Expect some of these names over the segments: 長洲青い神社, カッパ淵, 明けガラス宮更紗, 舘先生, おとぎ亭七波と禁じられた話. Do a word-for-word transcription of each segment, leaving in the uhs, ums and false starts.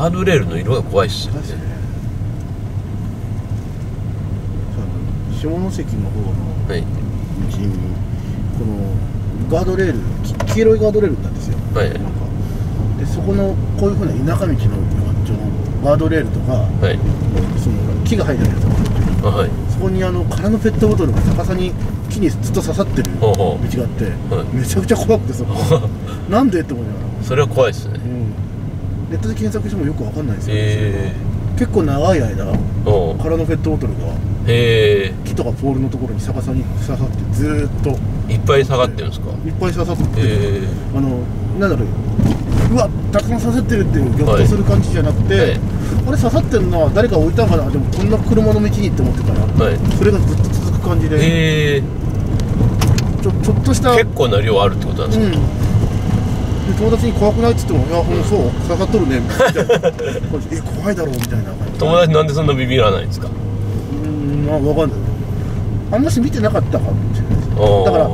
ガードレールの色が怖いっすよね。下関の方の道に、はい、このガードレール、き黄色いガードレールなんですよ。はい、なんかでそこのこういうふうな田舎道のガードレールとか、はい、その木が生えてるやつがあって、はい、そこにあの空のペットボトルが逆さに木にずっと刺さってる道があって、はい、めちゃくちゃ怖くてそこなんでって思いながら。それは怖いっすね。うん、ネットで検索してもよくわかんないですよね。えー、結構長い間空のペットボトルが。へー、木とかポールのところに逆さに刺さってずーっといっぱい下がってるんですか。いっぱい刺さってて、あのなんだろう、うわたくさん刺さってるっていうギョッとする感じじゃなくて、はい、あれ刺さってるのは誰か置いたんかな、でもこんな車の道にって思ってたら、はい、それがずっと続く感じで、ちょ、ちょっとした結構な量あるってことなんですか。うん、友達に怖くないって言っても、いや、ほんそう刺さっとるねみたいなえ、怖いだろうみたいな。友達なんでそんなビビらないんですか。まあ、わかんない。あんまし見てなかったかもしれないです。だから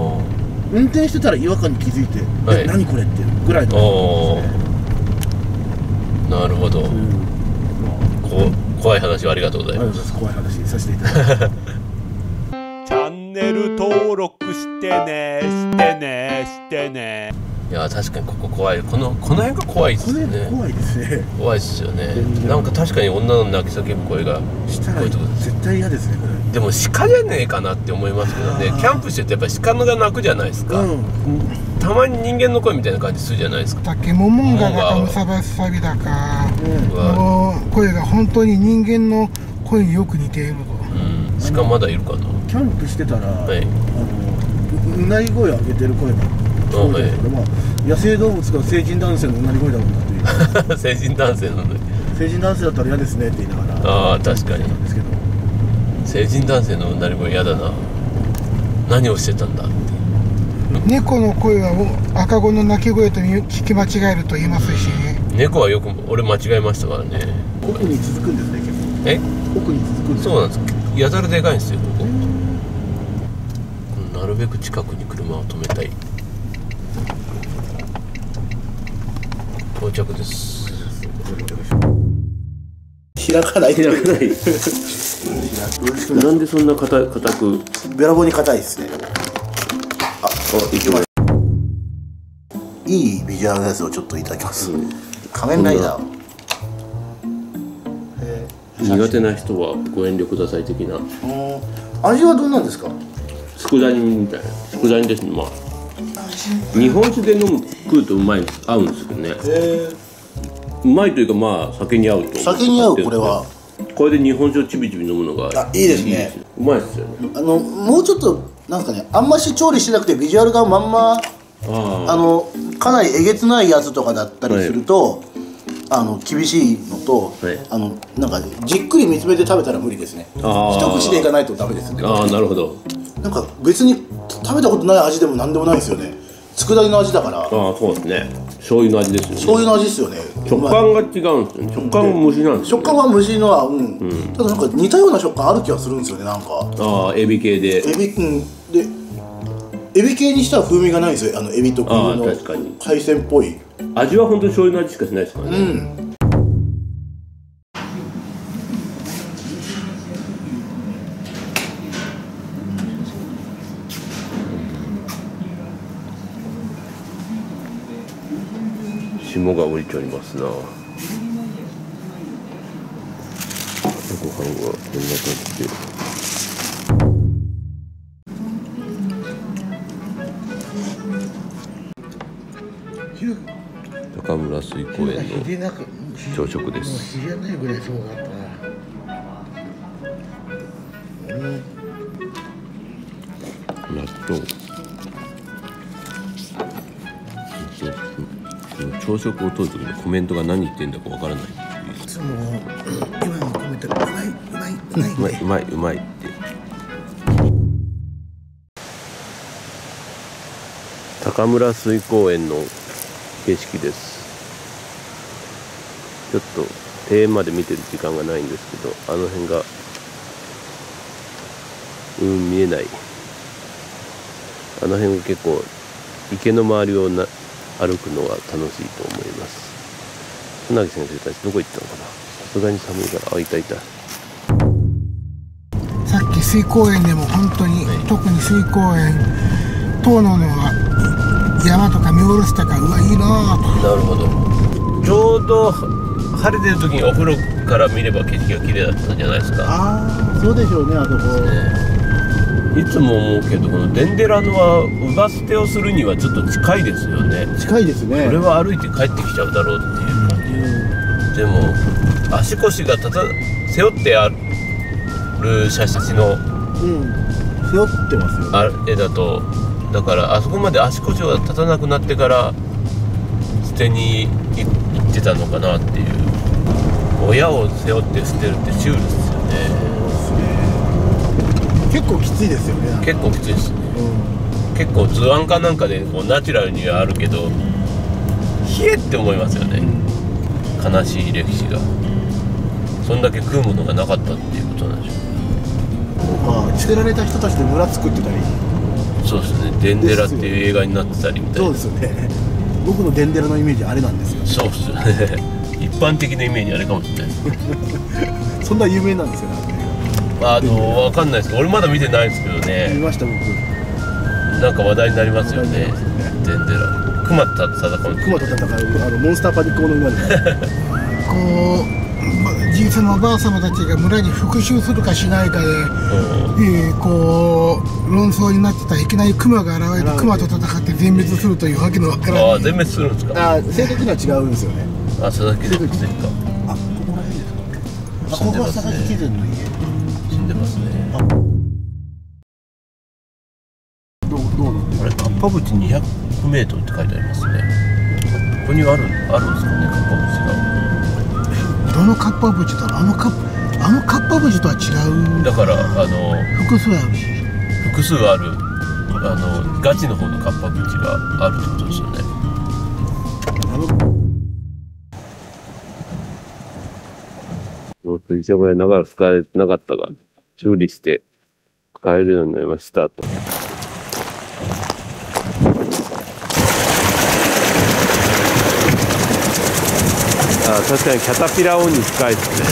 運転してたら違和感に気づいて「はい、え何これ」ってぐらいだと思いますね。なるほど。ううこ怖い話をありがとうございます。怖い話させていただきます。チャンネル登録してねしてねしてね。いや確かにここ怖い。このこの辺が怖いですね。怖いですね。怖いですよね。なんか確かに女の泣き叫ぶ声がしたら絶対嫌ですね。これでも鹿じゃねえかなって思いますけどね。キャンプしててやっぱ鹿が鳴くじゃないですか。たまに人間の声みたいな感じするじゃないですか。タケモモンガだかムサバサビだかの声が本当に人間の声によく似ていると。鹿まだいるかな。キャンプしてたらうなり声上げてる声が。そうですけど、まあ野生動物が成人男性のうなり声だろうなっていう成人男性なので成人男性だったら嫌ですねって言いながら、ああ確かにですけど、成人男性のうなり声嫌だな、何をしてたんだって。猫の声は赤子の鳴き声と聞き間違えると言いますしね。猫はよく俺間違えましたからね。奥に続くんですね結構。え奥に続くんです。そうなんです。やたらでかいんですよここ。なるべく近くに車を止めたい。到着です。開かない。開かない。なんでそんな硬く。べらぼうに硬いですね。あ、行きます。いいビジュアルのやつをちょっといただきます。うん、仮面ライダー。苦手な人はご遠慮ください的な。味はどうなんですか。佃煮みたいな。佃煮ですね。まあ。日本酒で飲む食うとうまい合うんですけどね。うまいというかまあ酒に合うと。酒に合うこれは。これで日本酒をちびちび飲むのがいいですね。うまいですよね。あのもうちょっとなんかね、あんまし調理してなくてビジュアルがまんま、あのかなりえげつないやつとかだったりすると、あの厳しいのと、あのなんかじっくり見つめて食べたら無理ですね。一口でいかないとダメですね。ああなるほど。なんか別に食べたことない味でもなんでもないですよね。佃煮の味だから。ああ、そうですね。醤油の味ですよね。醤油の味ですよね。食感が違うんですよね。食感も虫なんですよね。食感は虫のは、うん。うん、ただなんか似たような食感ある気がするんですよね、なんか。ああ、エビ系で。エビ、うん、で。エビ系にしたら風味がないですよ。あのエビ特有の海鮮っぽい。味は本当に醤油の味しかしないですからね。うん。芋が降りちゃいますな。ご飯はこんな感じで。高村水公園の朝食です。納豆。朝食をとるときにコメントが何言ってんだかわからない。いつも今のコメントうまい、うまい、うまい、うまい、うまいって。高村水公園の景色です。ちょっと庭園まで見てる時間がないんですけど、あの辺がうん見えない。あの辺が結構池の周りをな。歩くのは楽しいと思います。船木先生たちどこ行ったのかな。さすがに寒いから。あ、いたいた。さっき水公園でも本当に、はい、特に水公園遠野のは山とか見下ろしたから、うわいいなぁと。なるほど。ちょうど晴れてる時にお風呂から見れば景色が綺麗だったんじゃないですか。ああ、そうでしょうね。あそこいつも思うけど、このデンデラノはウバステをするにはちょっと近いですよね。近いですね。これは歩いて帰ってきちゃうだろうっていう感じ。でも足腰が立た背負ってある写真の、うん、背負ってますよ、ね、あれだと、だからあそこまで足腰が立たなくなってから捨てに行ってたのかなっていう。親を背負って捨てるってシュールですよね。結構きついですよね。結構きついですね、うん、結構図案かなんかでこうナチュラルにはあるけど、冷えって思いますよね、うん、悲しい歴史が。そんだけ食うものがなかったっていうことなんでしょう。まあ捨てられた人たちで村作ってたり。そうですね。「デンデラ」っていう映画になってたりみたいな。そうですよね。僕のデンデラのイメージあれなんですよ、ね、そうですよね。一般的なイメージあれかもしれないですそんな有名なんですよね。あの、わかんないですけど、俺まだ見てないですけどね。見ました、僕。なんか話題になりますよね。デンデラ。熊と戦う。熊と戦う、あのモンスターパニックの馬です。こう、じいさまおばあさまたちが村に復讐するかしないかで。えー、こう、論争になってたら、いきなり熊が現れて、熊と戦って全滅するというわけのわからない。ああ、全滅するんですか。ああ、性格には違うんですよね。あ、それだけで。あ、ここら辺ですか。あ、ここは佐々木貴殿の家。出ますね。どうどうなってる？あれ、カッパ淵にひゃくメートルって書いてありますね。ここにあるあるんですかね、カッパ淵が。どのカッパ淵だろう。あのカあのカッパ淵とは違う。だからあの複数ある複数あるあのガチの方のカッパ淵があるってことですよね。水車小屋ながら使えなかったが。修理して帰るようになりましたと。あ、確かにキャタピラ音に近いですね。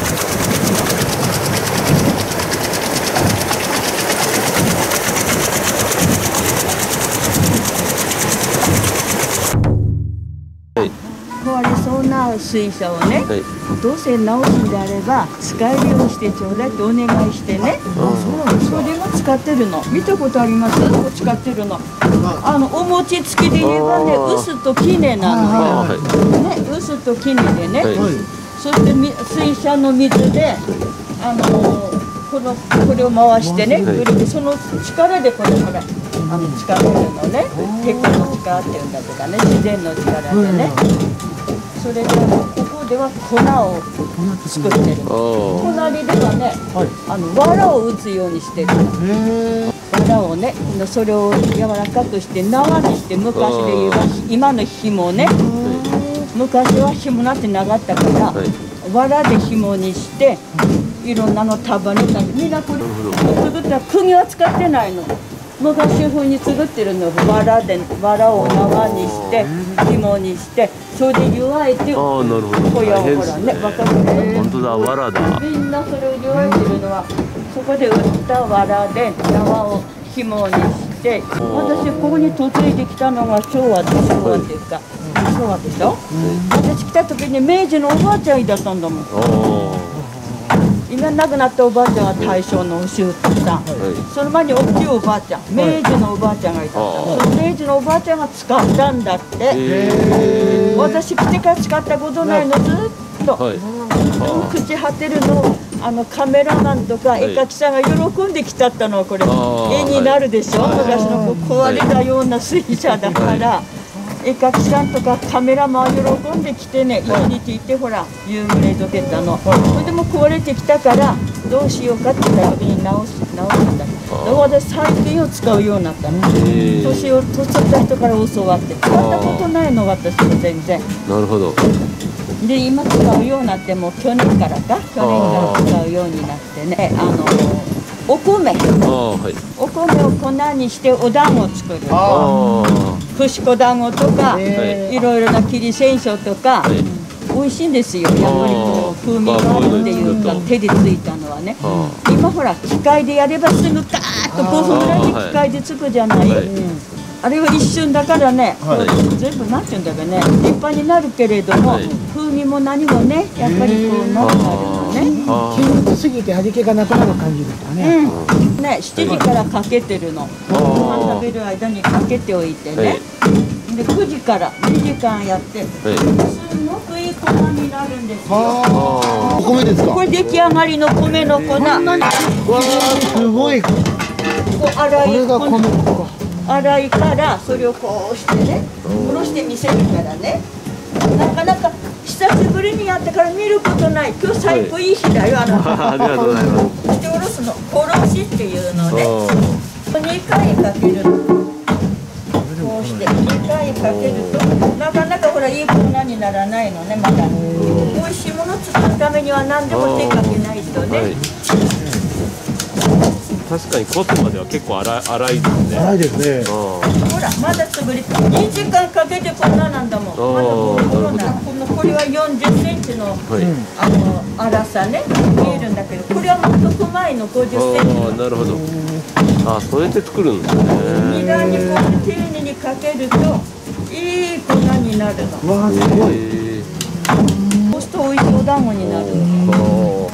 壊れそうな水車をね、はい、どうせ直すんであれば使えるようにしてちょうだいってお願いしてね。それも使ってるの見たことあります。使ってるの、あのお餅つきで言えばね、臼と杵なのよ、ね、臼と杵でね、はい、そして水車の水であのこのこれを回してね、はい、その力でこれほらあの力でのね、結構の力っていうんだとかね、自然の力でね、それで。では粉を作ってる。隣ではね、あの藁を打つようにしてる。藁をね、それを柔らかくして縄にして、昔で言えば今の紐ね、昔は紐なんてなかったから藁で紐にして、いろんなの束ねたり、みんなこれ作ったら釘は使ってないの。昔風に作ってるの、藁で藁を縄にして紐にして、それで弱いっていう小屋をほらね、わかるね。本当だ、藁だ。みんなそれを弱いっていうのは、そこで打った藁で縄を紐にして、私ここに嫁いできたのが昭和で、昭和っていうか昭和でしょ。私来た時に明治のおばあちゃんだったんだもん。今亡くなったおばあちゃんは大正のおしゅうとさん、その前に大きいおばあちゃん、明治のおばあちゃんがいた。その明治のおばあちゃんが使ったんだって。私来てから使ったことないの、ずっと。でも朽ち果てるのをあのカメラマンとか絵描きさんが喜んできちゃったのは、これ絵になるでしょ。昔の壊れたような水車だから、絵描きさんとかカメラマンは喜んできてね、家に行ってほら夕暮れどけたの。それでも壊れてきたからどうしようかって言った時に直す直すんだけど、私最近を使うようになったの。年を取った人から教わって、使ったことないの私は全然。なるほど。で今使うようになって、もう去年からか去年から使うようになってね、あのお米、はい、お米を粉にしてお団子を作る。伏子団子とかいろいろな切りせんしょとか、はい、美味しいんですよ。やっぱりこう風味があるっていうか手でついたのはね。今ほら機械でやればすぐカーッとこうぐらいで機械でつくじゃない。あれは一瞬だからね、全部なんていうんだかね、立派になるけれども、風味も何もね、やっぱりこうなるのね。均一すぎて味気がなくなる感じだったね。ね、しちじからかけてるの。ご飯食べる間にかけておいてね。でくじからにじかんやって、すごくいい粉になるんですよ。お米ですか？これ出来上がりの米の粉。すごい。こう洗い。これが米粉か。洗いからそれをこうしてね、おろして見せるからね。なかなか久しぶりにやってから見ることない。今日最高いい日だよ、あなた。ありがとうございます。しておろすの、おろしっていうので、にかいかける。こうしてにかいかけると、なかなかほらいい粉にならないのね、また。美味しいもの作るためには何でも手かけないとね。確かにコツまでは結構荒い荒いですね。荒いですね。ほらまだつぶれた。にじかんかけてこんななんだもん。まだこのこれはよんじゅっセンチのあの粗さね見えるんだけど、これはもっと前のごじゅっセンチ。なるほど。あ、それで作るんですね。に段にこう丁寧にかけるといい粉になるの。わあすごい。こうしておいしいお団子になるの。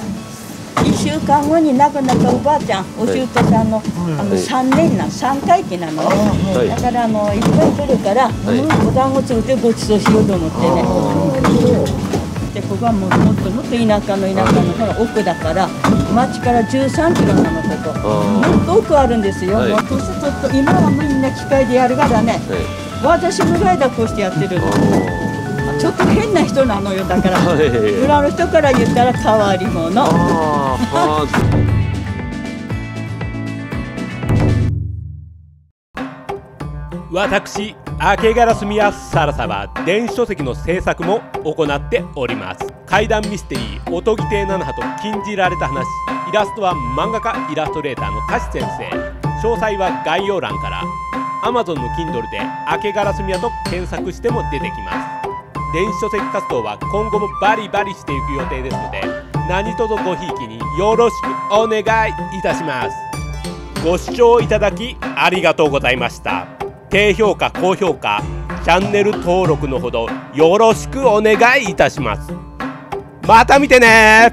いっしゅうかんごに亡くなったおばあちゃん、お舅さんのさんねんな、さんかいきなのね。だからあのいっぱい来るからお団子作ってごちそうしようと思ってね。でここはもっともっと田舎の田舎のほら奥だから、町からじゅうさんキロなのこと。もっと奥あるんですよ。もう年取っと今はみんな機械でやるからね。私のぐらいだこうしてやってるの。ちょっと変な人なのよ。だから村の人から言ったら変わり者。私明けガラス宮更紗は電子書籍の制作も行っております。怪談ミステリー「おとぎ亭七波と禁じられた話」、イラストは漫画家イラストレーターの舘先生。詳細は概要欄から アマゾン の キンドル で「明けガラス宮」と検索しても出てきます。電子書籍活動は今後もバリバリしていく予定ですので、何卒ごひいきによろしくお願いいたします。ご視聴いただきありがとうございました。低評価、高評価、チャンネル登録のほどよろしくお願いいたします。また見てね。